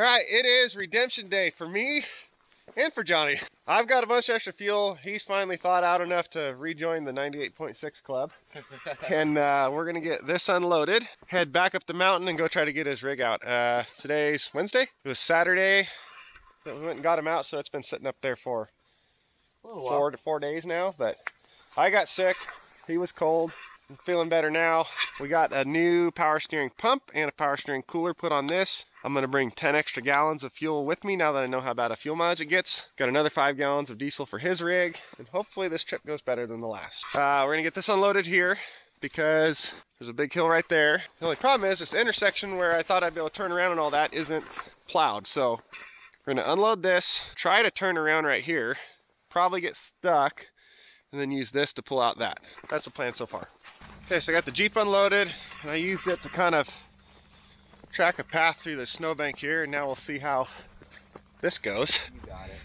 All right, it is redemption day for me and for Johnny. I've got a bunch of extra fuel. He's finally thawed out enough to rejoin the 98.6 club. And we're gonna get this unloaded, head back up the mountain and go try to get his rig out. Today's Wednesday. It was Saturday that we went and got him out, so it's been sitting up there for four days now. But I got sick, he was cold. I'm feeling better now. We got a new power steering pump and a power steering cooler put on this. I'm gonna bring 10 extra gallons of fuel with me now that I know how bad a fuel mileage it gets. Got another 5 gallons of diesel for his rig, and hopefully this trip goes better than the last. We're gonna get this unloaded here because there's a big hill right there. The only problem is this intersection where I thought I'd be able to turn around and all that isn't plowed. So we're gonna unload this, try to turn around right here, probably get stuck, and then use this to pull out that. That's the plan so far. Okay, so I got the Jeep unloaded, and I used it to kind of track a path through the snowbank here, and now we'll see how this goes. You got it.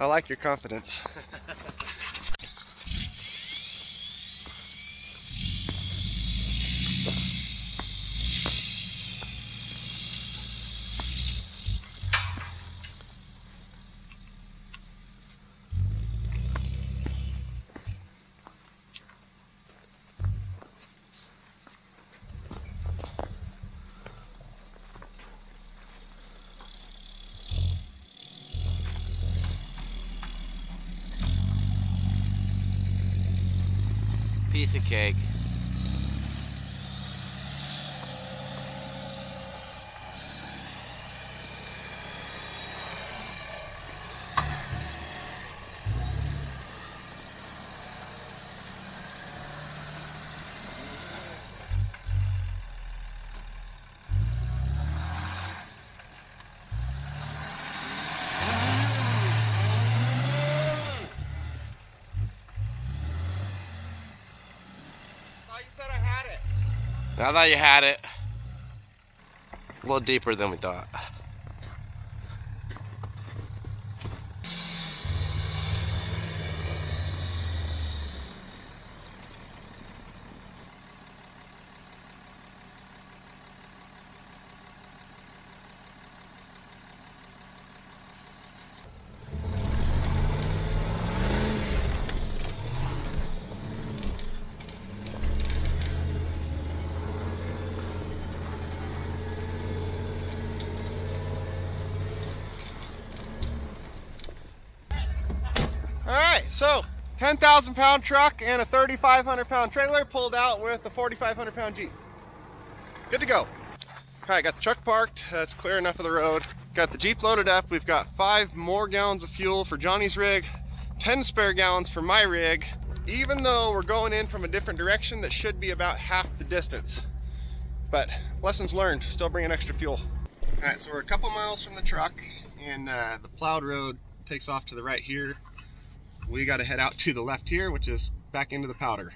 I like your confidence. Piece of cake. I thought you had it. A little deeper than we thought. So, 10,000 pound truck and a 3,500 pound trailer pulled out with a 4,500 pound Jeep. Good to go. All right, got the truck parked. That's clear enough of the road. Got the Jeep loaded up. We've got 5 more gallons of fuel for Johnny's rig, 10 spare gallons for my rig. Even though we're going in from a different direction, that should be about half the distance. But lessons learned, still bringing extra fuel. All right, so we're a couple miles from the truck, and the plowed road takes off to the right here. We got to head out to the left here, which is back into the powder.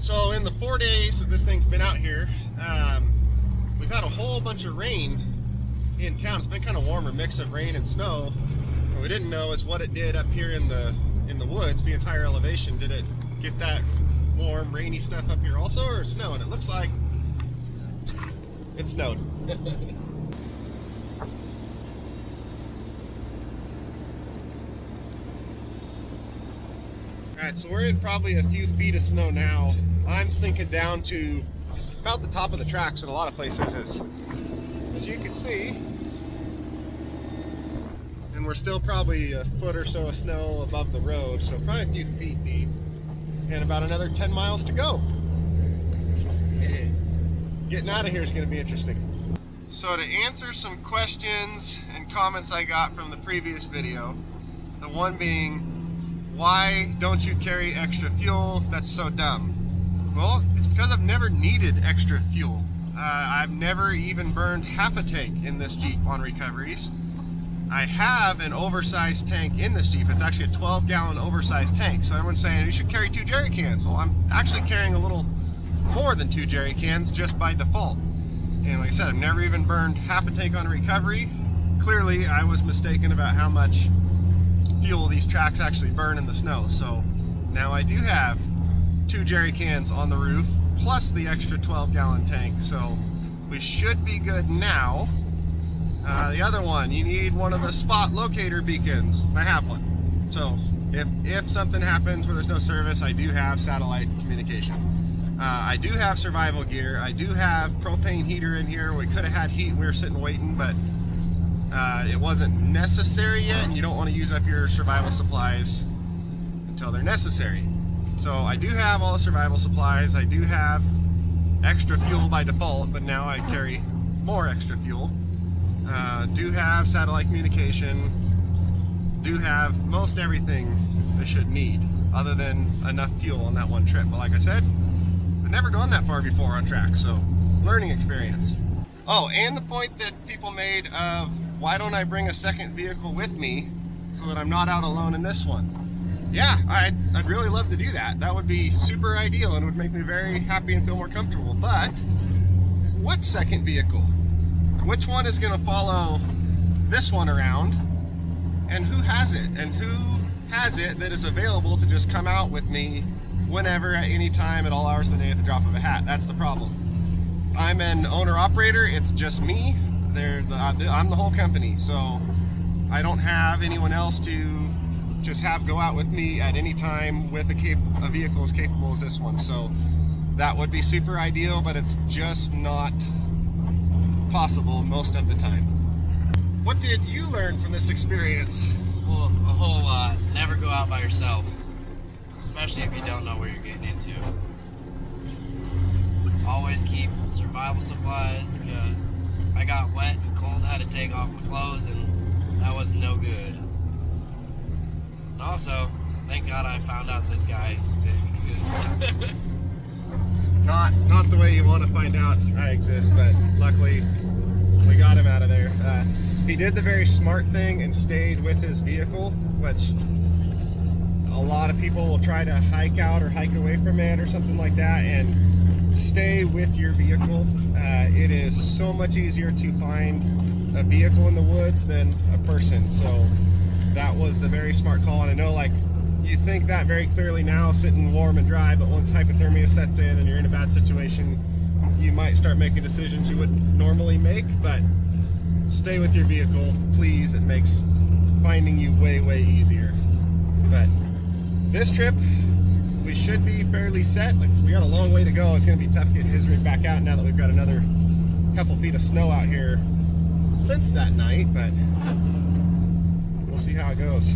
So in the 4 days that this thing's been out here, we've had a whole bunch of rain in town. It's been kind of warmer mix of rain and snow. What we didn't know is what it did up here in the woods, being higher elevation. Did it get that warm, rainy stuff up here also, or snow? And it looks like it snowed. All right, so we're in probably a few feet of snow now. I'm sinking down to about the top of the tracks in a lot of places, as you can see. And we're still probably a foot or so of snow above the road, so probably a few feet deep, and about another 10 miles to go. Getting out of here is going to be interesting. So to answer some questions and comments I got from the previous video, the one being, why don't you carry extra fuel? That's so dumb. Well, it's because I've never needed extra fuel. I've never even burned half a tank in this Jeep on recoveries. I have an oversized tank in this Jeep. It's actually a 12-gallon oversized tank. So everyone's saying you should carry 2 jerry cans. Well, I'm actually carrying a little more than 2 jerry cans just by default. And like I said, I've never even burned half a tank on recovery. clearly I was mistaken about how much fuel these tracks actually burn in the snow. So now I do have 2 jerry cans on the roof, plus the extra 12-gallon tank. So we should be good now. The other one, you need one of the spot locator beacons. I have one. So if something happens where there's no service, I do have satellite communication. I do have survival gear. I do have propane heater in here. We could have had heat. We were sitting waiting, but it wasn't necessary yet, and you don't want to use up your survival supplies until they're necessary. So I do have all the survival supplies. I do have extra fuel by default, but now I carry more extra fuel. Do have satellite communication, do have most everything I should need, other than enough fuel on that one trip. But like I said, I've never gone that far before on track, so learning experience. Oh, and the point that people made of, why don't I bring a second vehicle with me so that I'm not out alone in this one? Yeah, I'd really love to do that. That would be super ideal and would make me very happy and feel more comfortable. But what second vehicle? Which one is going to follow this one around, and who has it, and who has it that is available to just come out with me whenever, at any time, at all hours of the day, at the drop of a hat? That's the problem. I'm an owner-operator. It's just me. I'm the whole company, so I don't have anyone else to just have go out with me at any time with a vehicle as capable as this one. So that would be super ideal, but it's just not possible most of the time. What did you learn from this experience? Well, a whole lot. Never go out by yourself, especially if you don't know where you're getting into. Always keep survival supplies, because I got wet and cold, had to take off my clothes, and that was no good. And also, thank God I found out this guy didn't exist. Not the way you want to find out I exist, but luckily we got him out of there. He did the very smart thing and stayed with his vehicle, which a lot of people will try to hike out or hike away from it or something like that, and stay with your vehicle. It is so much easier to find a vehicle in the woods than a person, so that was the very smart call. And I know, like, you think that very clearly now, sitting warm and dry, but once hypothermia sets in and you're in a bad situation, you might start making decisions you wouldn't normally make. But stay with your vehicle, please. It makes finding you way, way easier. But this trip, we should be fairly set. We got a long way to go. It's going to be tough getting his rig back out now that we've got another couple feet of snow out here since that night, but we'll see how it goes.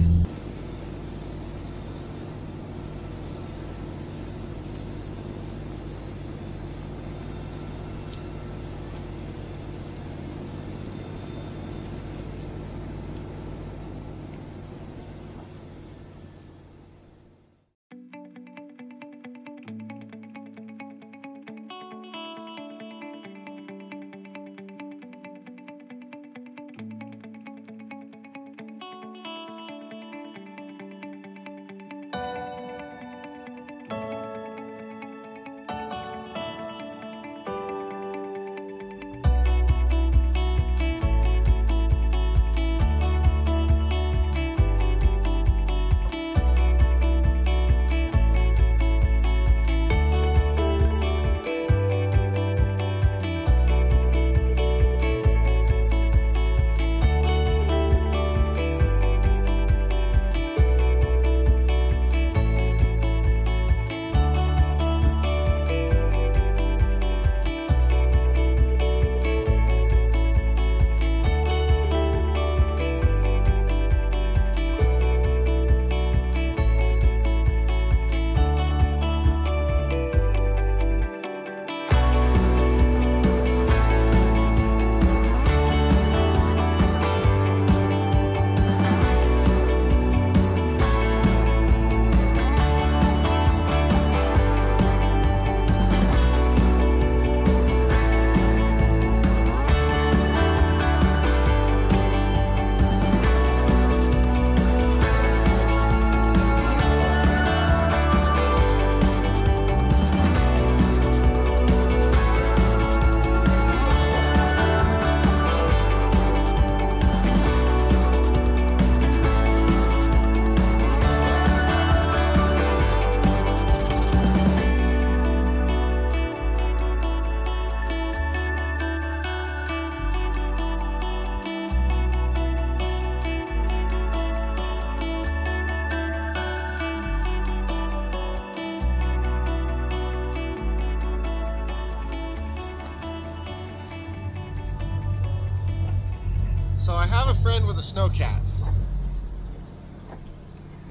So I have a friend with a snowcat.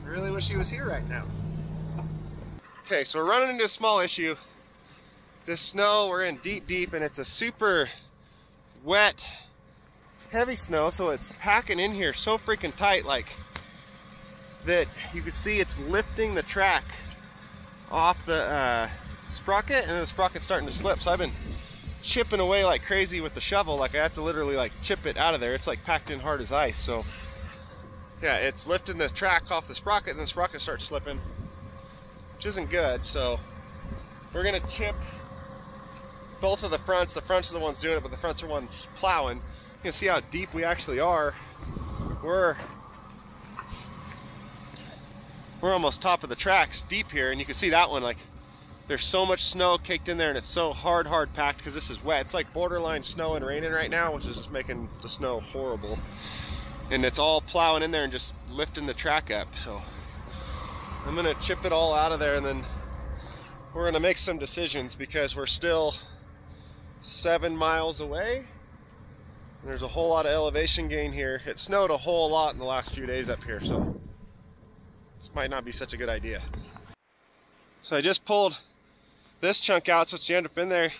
I really wish he was here right now. Okay, so we're running into a small issue. This snow, we're in deep, and it's a super wet, heavy snow, so it's packing in here so freaking tight, like, that you can see it's lifting the track off the sprocket, and the sprocket's starting to slip. So I've been chipping away like crazy with the shovel. Like, I have to literally like chip it out of there. It's like packed in hard as ice. So yeah, it's lifting the track off the sprocket, and the sprocket starts slipping, which isn't good. So we're gonna chip both of the fronts. The fronts are the ones doing it, but the fronts are the ones plowing. You can see how deep we actually are. We're almost top of the tracks deep here, and you can see that one, like, there's so much snow caked in there, and it's so hard packed because this is wet. It's like borderline snow and raining right now, which is just making the snow horrible. And it's all plowing in there and just lifting the track up. So I'm gonna chip it all out of there, and then we're gonna make some decisions because we're still 7 miles away. And there's a whole lot of elevation gain here. It snowed a whole lot in the last few days up here, so this might not be such a good idea. So I just pulled this chunk out, so it's jammed up in there.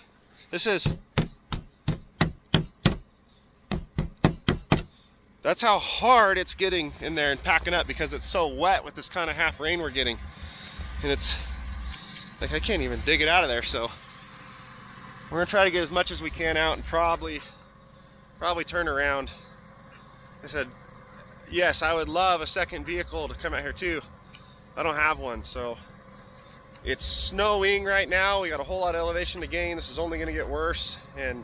That's how hard it's getting in there and packing up because it's so wet with this kind of half rain we're getting. And it's like, I can't even dig it out of there. So we're gonna try to get as much as we can out and probably turn around. I said, yes, I would love a second vehicle to come out here too. I don't have one, so. It's snowing right now. We got a whole lot of elevation to gain. This is only going to get worse, and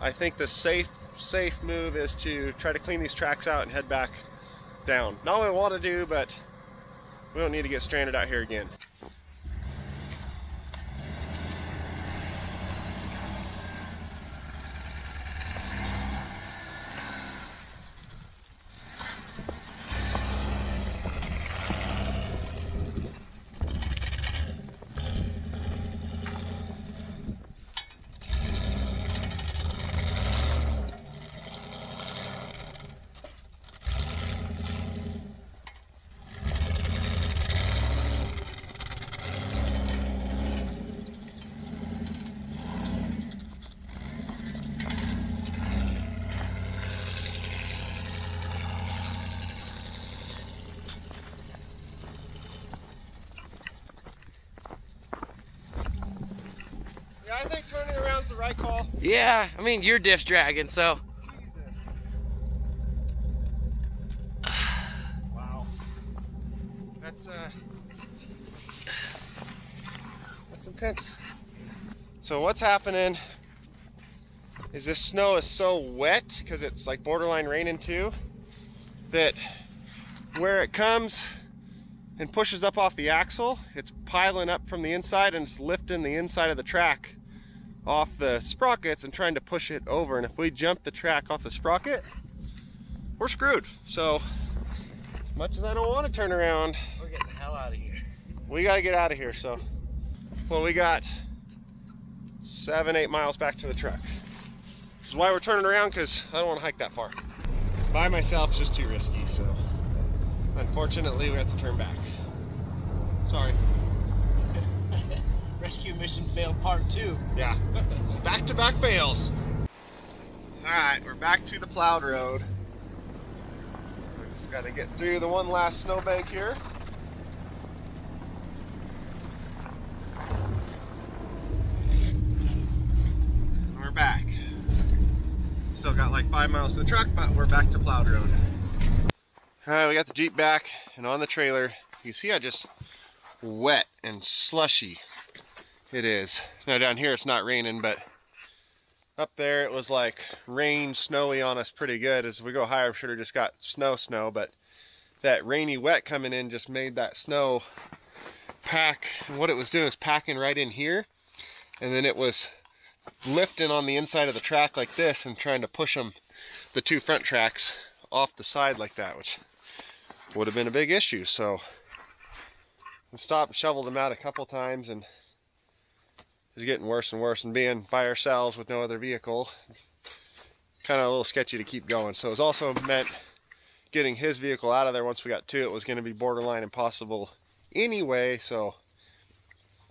I think the safe move is to try to clean these tracks out and head back down. Not what we want to do, but we don't need to get stranded out here again. I think turning around's the right call. Yeah, I mean, your diff's dragging, so. Jesus. Wow. That's intense. So what's happening is this snow is so wet, because it's like borderline raining too, that where it comes and pushes up off the axle, it's piling up from the inside, and it's lifting the inside of the track off the sprockets and trying to push it over. And if we jump the track off the sprocket, we're screwed. So as much as I don't want to turn around, we're getting the hell out of here. We got to get out of here. So, well, we got 7-8 miles back to the truck. This is why we're turning around, because I don't want to hike that far. By myself is just too risky. So unfortunately, we have to turn back. Sorry. Rescue mission failed part 2. Yeah, back-to-back fails. All right, we're back to the plowed road. We just gotta get through the one last snowbank here. And we're back. Still got like 5 miles to the truck, but we're back to plowed road. All right, we got the Jeep back and on the trailer. You see how just wet and slushy it is. Now down here it's not raining, but up there it was like rain, snowy on us pretty good. As we go higher, I'm sure it just got snow, but that rainy wet coming in just made that snow pack. And what it was doing is packing right in here, and then it was lifting on the inside of the track like this and trying to push them, the two front tracks, off the side like that, which would have been a big issue. So I stopped and shoveled them out a couple times, and it's getting worse and worse, and being by ourselves with no other vehicle kind of a little sketchy to keep going. So it was also meant getting his vehicle out of there once we got to it was going to be borderline impossible anyway. So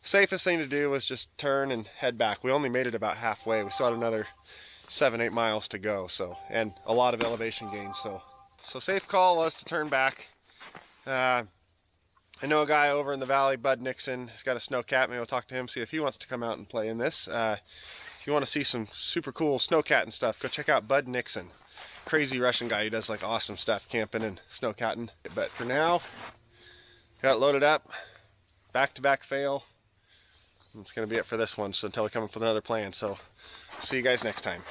safest thing to do was just turn and head back. We only made it about halfway. We still had another 7-8 miles to go, so, and a lot of elevation gain. So safe call was to turn back. I know a guy over in the valley, Bud Nixon, he's got a snow cat. Maybe we'll talk to him, see if he wants to come out and play in this. If you want to see some super cool snow cat and stuff, go check out Bud Nixon. Crazy Russian guy who does like awesome stuff, camping and snow catting. But for now, got it loaded up, back-to-back fail. That's going to be it for this one, so until we come up with another plan. So see you guys next time.